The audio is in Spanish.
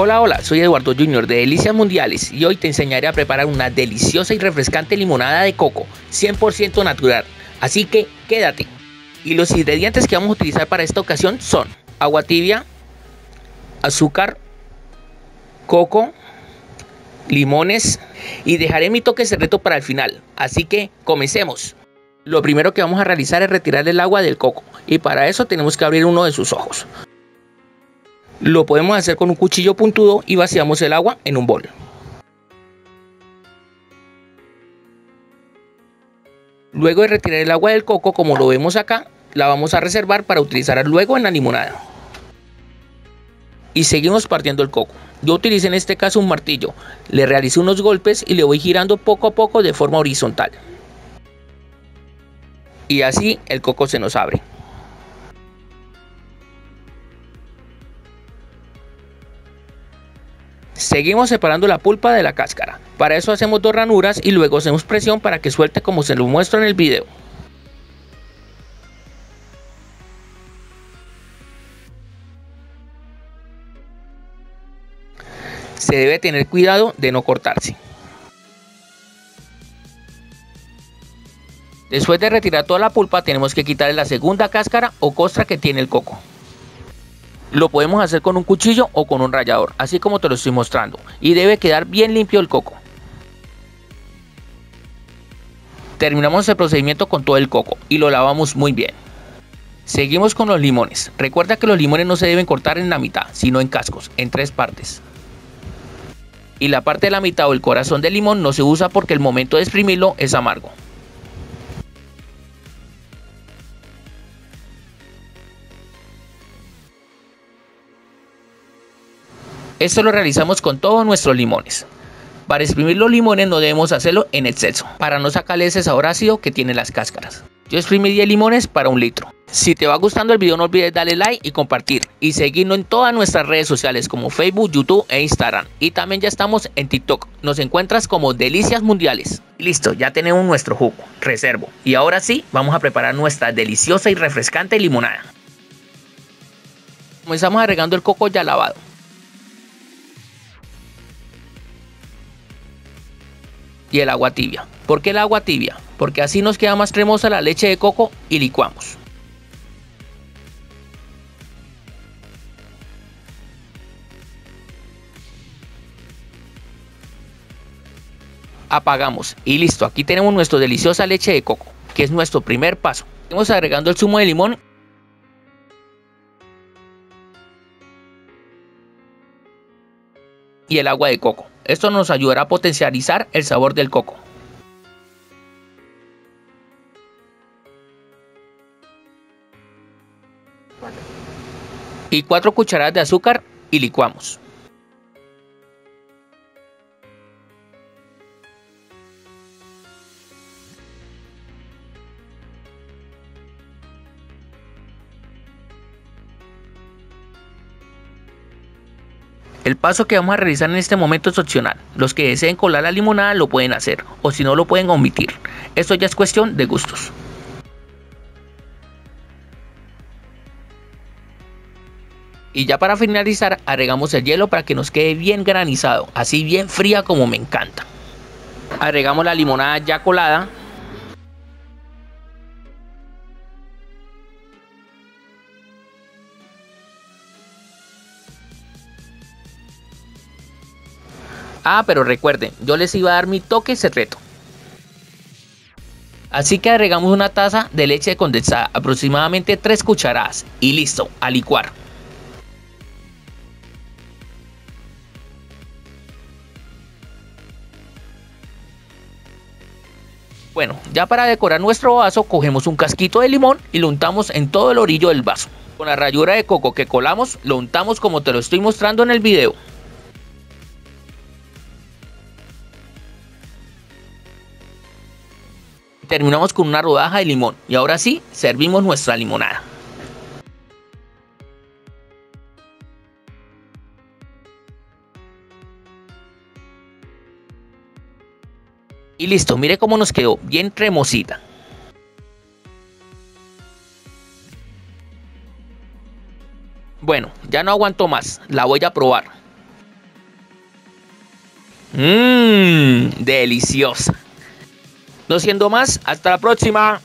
Hola, hola, soy Eduardo Junior de Delicias Mundiales y hoy te enseñaré a preparar una deliciosa y refrescante limonada de coco 100% natural, así que quédate. Y los ingredientes que vamos a utilizar para esta ocasión son agua tibia, azúcar, coco, limones y dejaré mi toque secreto para el final, así que comencemos. Lo primero que vamos a realizar es retirar el agua del coco y para eso tenemos que abrir uno de sus ojos. Lo podemos hacer con un cuchillo puntudo y vaciamos el agua en un bol. Luego de retirar el agua del coco, como lo vemos acá, la vamos a reservar para utilizar luego en la limonada. Y seguimos partiendo el coco. Yo utilicé en este caso un martillo, le realicé unos golpes y le voy girando poco a poco de forma horizontal. Y así el coco se nos abre. Seguimos separando la pulpa de la cáscara. Para eso hacemos dos ranuras y luego hacemos presión para que suelte como se lo muestro en el video. Se debe tener cuidado de no cortarse. Después de retirar toda la pulpa tenemos que quitarle la segunda cáscara o costra que tiene el coco. Lo podemos hacer con un cuchillo o con un rallador, así como te lo estoy mostrando, y debe quedar bien limpio el coco. Terminamos el procedimiento con todo el coco y lo lavamos muy bien. Seguimos con los limones. Recuerda que los limones no se deben cortar en la mitad, sino en cascos, en tres partes. Y la parte de la mitad o el corazón del limón no se usa porque el momento de exprimirlo es amargo. Esto lo realizamos con todos nuestros limones. Para exprimir los limones no debemos hacerlo en exceso, para no sacarle ese sabor ácido que tienen las cáscaras. Yo exprimí 10 limones para un litro. Si te va gustando el video no olvides darle like y compartir. Y seguirnos en todas nuestras redes sociales como Facebook, YouTube e Instagram. Y también ya estamos en TikTok. Nos encuentras como Delicias Mundiales. Listo, ya tenemos nuestro jugo, reservo. Y ahora sí, vamos a preparar nuestra deliciosa y refrescante limonada. Comenzamos agregando el coco ya lavado. Y el agua tibia. ¿Por qué el agua tibia? Porque así nos queda más cremosa la leche de coco y licuamos. Apagamos y listo, aquí tenemos nuestra deliciosa leche de coco, que es nuestro primer paso. Vamos agregando el zumo de limón y el agua de coco. Esto nos ayudará a potencializar el sabor del coco. Y 4 cucharadas de azúcar y licuamos. El paso que vamos a realizar en este momento es opcional. Los que deseen colar la limonada lo pueden hacer, o si no lo pueden omitir. Esto ya es cuestión de gustos. Y ya para finalizar agregamos el hielo para que nos quede bien granizado, así bien fría como me encanta. Agregamos la limonada ya colada. Ah, pero recuerden, yo les iba a dar mi toque secreto. Así que agregamos una taza de leche condensada, aproximadamente 3 cucharadas. Y listo, a licuar. Bueno, ya para decorar nuestro vaso, cogemos un casquito de limón y lo untamos en todo el orillo del vaso. Con la rallura de coco que colamos, lo untamos como te lo estoy mostrando en el video. Terminamos con una rodaja de limón y ahora sí, servimos nuestra limonada. Y listo, mire cómo nos quedó, bien cremosita. Bueno, ya no aguanto más, la voy a probar. Deliciosa. No siendo más, hasta la próxima.